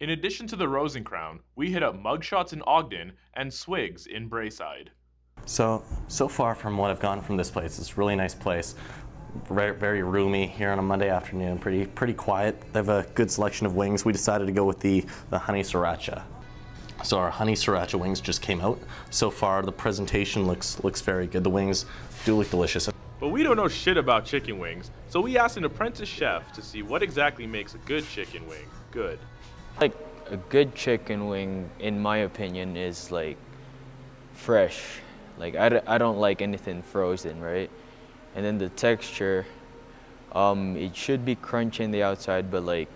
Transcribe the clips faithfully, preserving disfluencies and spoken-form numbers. In addition to the Rose and Crown, we hit up Mugshots in Ogden and Swigs in Brayside. So, so far from what I've gotten from this place, it's a really nice place. Very, very roomy here on a Monday afternoon, pretty, pretty quiet. They have a good selection of wings. We decided to go with the, the honey sriracha. So our honey sriracha wings just came out. So far, the presentation looks, looks very good. The wings do look delicious. But we don't know shit about chicken wings, so we asked an apprentice chef to see what exactly makes a good chicken wing good. Like, a good chicken wing, in my opinion, is like fresh. Like, I, I don't like anything frozen, right? And then the texture, um, it should be crunchy in the outside, but like,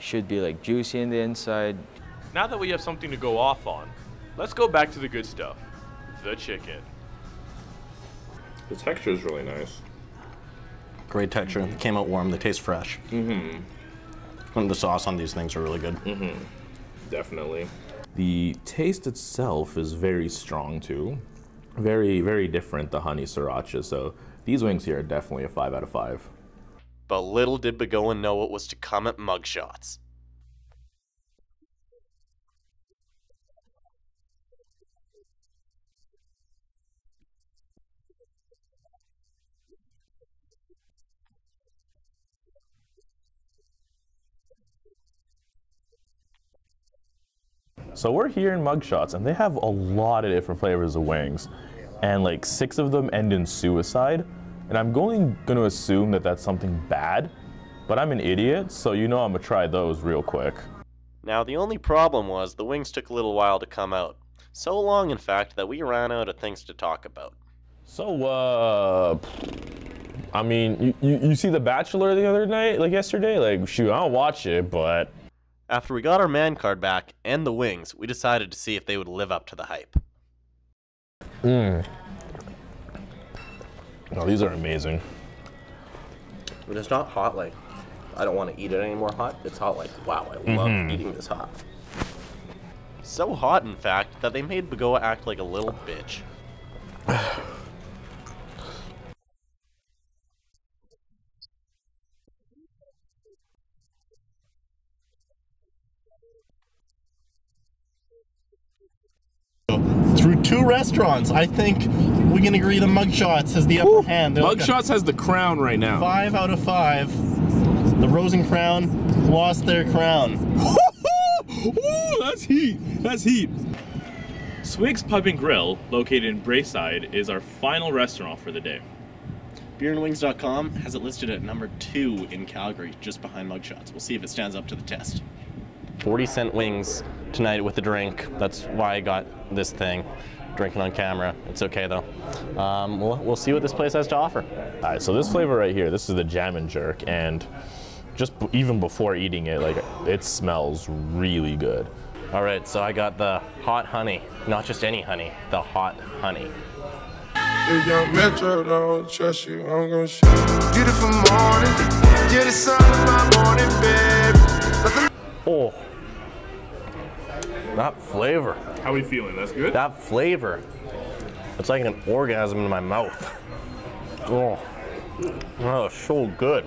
should be like juicy in the inside. Now that we have something to go off on, let's go back to the good stuff, the chicken. The texture is really nice. Great texture, it came out warm, they taste fresh. Mm-hmm. And the sauce on these things are really good. Mm-hmm. Definitely. The taste itself is very strong too. Very, very different, the honey sriracha, so these wings here are definitely a five out of five. But little did Bigoa know what was to come at Mugshots. So we're here in Mugshots, and they have a lot of different flavors of wings, and like six of them end in suicide, and I'm going, going to assume that that's something bad, but I'm an idiot, so you know I'm gonna try those real quick. Now the only problem was the wings took a little while to come out. So long, in fact, that we ran out of things to talk about. So, uh... I mean, you, you, you see The Bachelor the other night, like yesterday? Like, shoot, I don't watch it, but... After we got our man card back and the wings, we decided to see if they would live up to the hype. Mmm. Oh, these are amazing. But it's not hot like, I don't want to eat it anymore hot. It's hot like, wow, I love mm-hmm. eating this hot. So hot, in fact, that they made Bigoa act like a little bitch. Through two restaurants, I think we can agree the Mugshots has the upper Ooh, hand. They're Mugshots like has the crown right now. Five out of five. The Rose and Crown lost their crown. Ooh, that's heat. That's heat. Swig's Pub and Grill, located in Brayside, is our final restaurant for the day. Beer and Wings dot com has it listed at number two in Calgary, just behind Mugshots. We'll see if it stands up to the test. forty cent wings tonight with a drink. That's why I got this thing. Drinking on camera. It's okay though. Um, we'll, we'll see what this place has to offer. All right, so this flavor right here, this is the jam and jerk, and just b even before eating it, like it smells really good. All right, so I got the hot honey. Not just any honey, the hot honey. If you're metro, don't trust you, I'm gonna shoot. Beautiful morning, you're the sun of my morning, babe. Oh, that flavor. How are we feeling? That's good? That flavor. It's like an orgasm in my mouth. Oh, oh, so good.